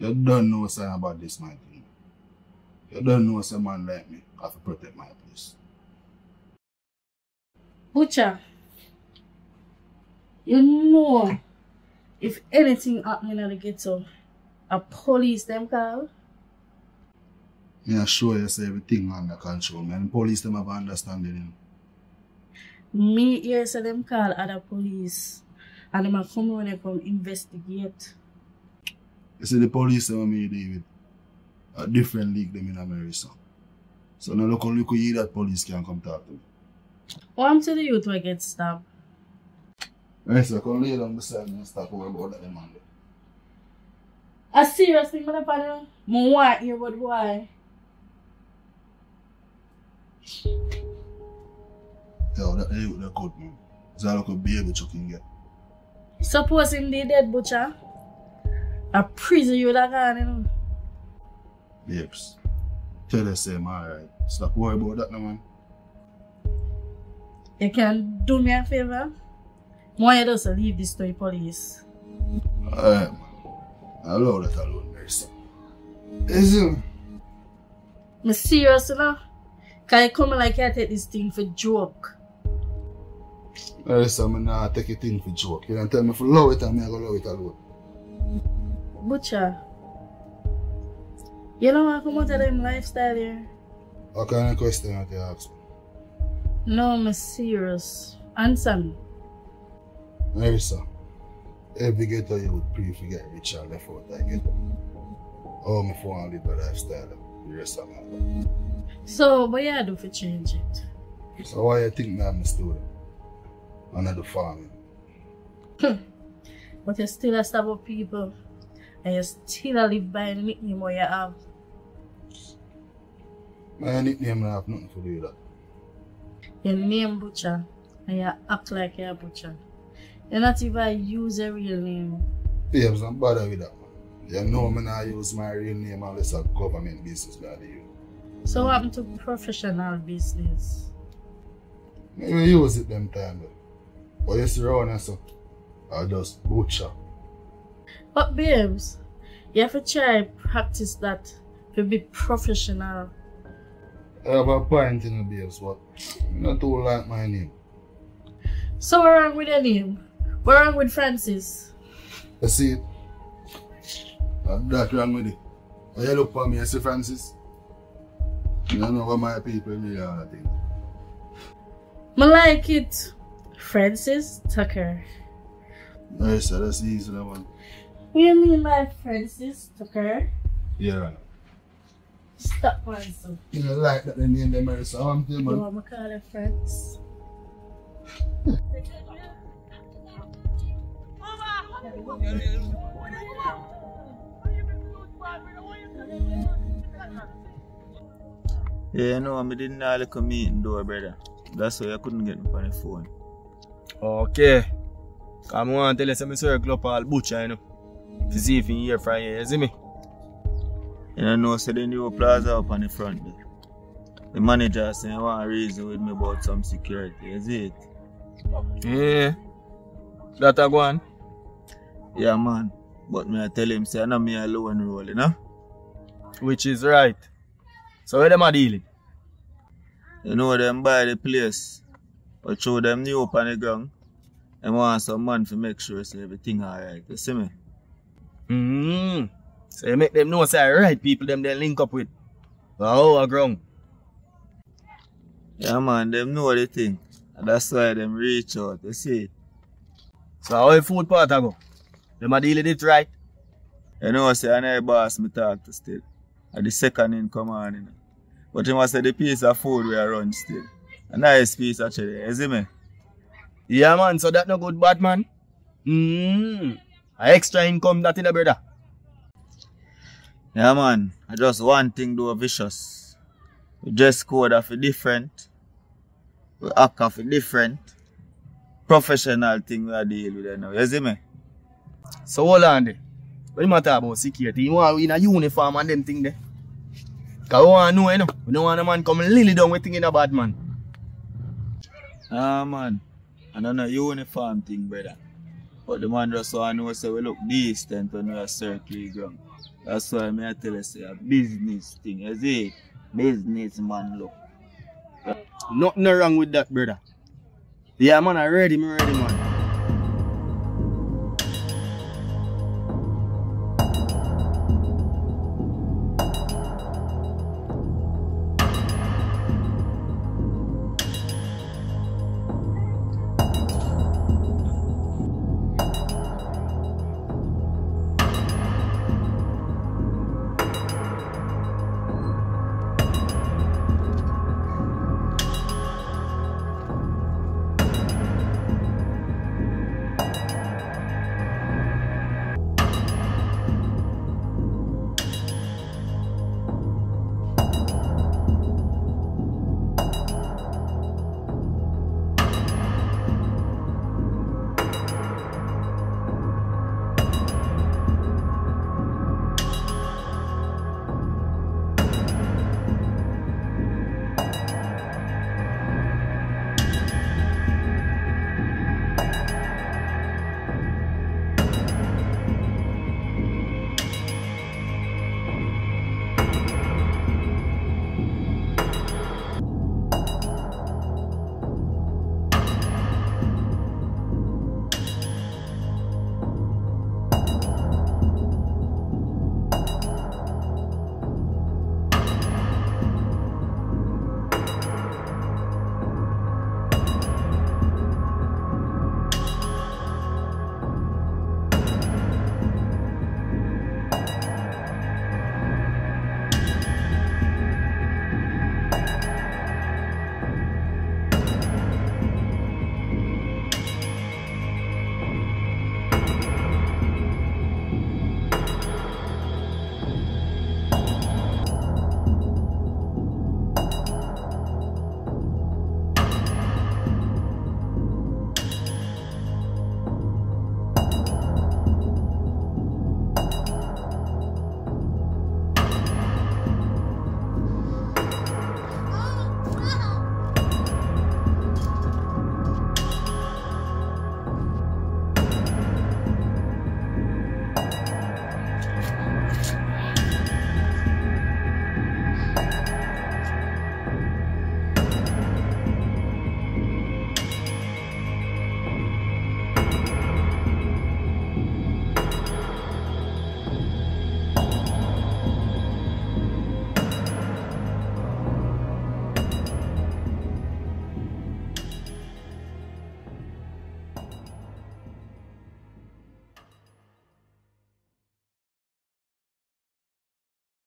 You don't know something about this, my thing. You don't know some man like me. I have to protect my place. Butcher, you know if anything happening at the ghetto, a police them call. I assure you say everything under control, man. The police them have understanding. Me hear say them call other police and them come when they come investigate. You see the police them me deal with a different league them in America. So now look only you that police can come talk to me. What am to the youth will get stabbed? Yes, sir, come lay down beside me and stop over about that man. I seriously, mother father, my wife here, but why? Yo, that ain't what they're called, man. It's like a baby chucking get. Suppose him they dead, butcher. A prison you that gone, you know. Babes, tell us him, alright. Stop worrying about that, no, man. You can do me a favor. Why you just leave this to the police? Alright, man. I love that alone, Mercy. Listen. I'm serious, you know? Can you come like I take this thing for joke? Mercy, I'm not taking a thing for joke. You don't tell me if I love it, I'm going to love it alone. Butcher, you don't want to come out of them lifestyle here? What kind of question are you asking? No, I'm serious. Answer me. Mercy. Every ghetto you would pray if you get rich and left out that ghetto. Oh, my phone live the lifestyle the rest of my life. So, what you do for change it? So why you think I'm a student? I'm not the farming. But you still a stab up people. And you still a live by the nickname what you have. My nickname I have nothing to do with that. Your name butcher and you act like you're a butcher. You're not even use a real name. Babes, don't bother with that, man. You know me not use my real name unless a government business bother you. So what happened to professional business? Maybe use it them time, though. But you see around and so, I just butcher. But babes, you have to try and practice that to be professional. I have a point in the babes, but you not too like my name. So we're wrong with your name? We're wrong with Francis. You see it? That's wrong with it. When you look for me, you see Francis? You don't know what my people do all that thing. I like it. Francis Tucker. Nice, that's the easy one. What do you mean by Francis Tucker? Yeah. Stop one, so. You don't like that the name they marry, so I'm telling you. You want me to call it Francis? Yeah, no, I didn't have like a meeting door, brother. That's why I couldn't get me on the phone. Okay. I want to tell you something, circle up all butcher, you know. To see if you hear from here, you see me? You don't know, so the new plaza up on the front there. The manager said, I want to reason with me about some security, you see it? Yeah. That a one? Yeah, man. But me I tell him, say, I know me alone rolling, huh? Which is right. So where them are dealing? You know them buy the place, but show them new up on the ground. And want some man to make sure so everything alright. You see me? So you make them know say right people them they link up with. Wow, a ground. Yeah, man. Them know the thing. That's why them reach out. You see it? So how the food part go? Them a deal with it right? You know, say I never boss me talk to still. At the second in command, you know. But you must say the piece of food we are run still. A nice piece actually, you see me? Yeah man, so that no good bad man. A extra income that in the brother. Yeah man, I just one thing do vicious. We dress code are for different. We act are for different. Professional thing we are deal with now, you see me? So hold on there. What do you matter about security? You want to in a uniform and them thing there. Because we want to know, you know. We don't want a man come lily down with thing in a bad man. Ah man, I don't know uniform thing brother. But the man just want to know so we look decent when we are circling ground. That's why I tell you, say, a business thing, you see? Businessman look. Nothing wrong with that, brother. Yeah, man, I ready, man.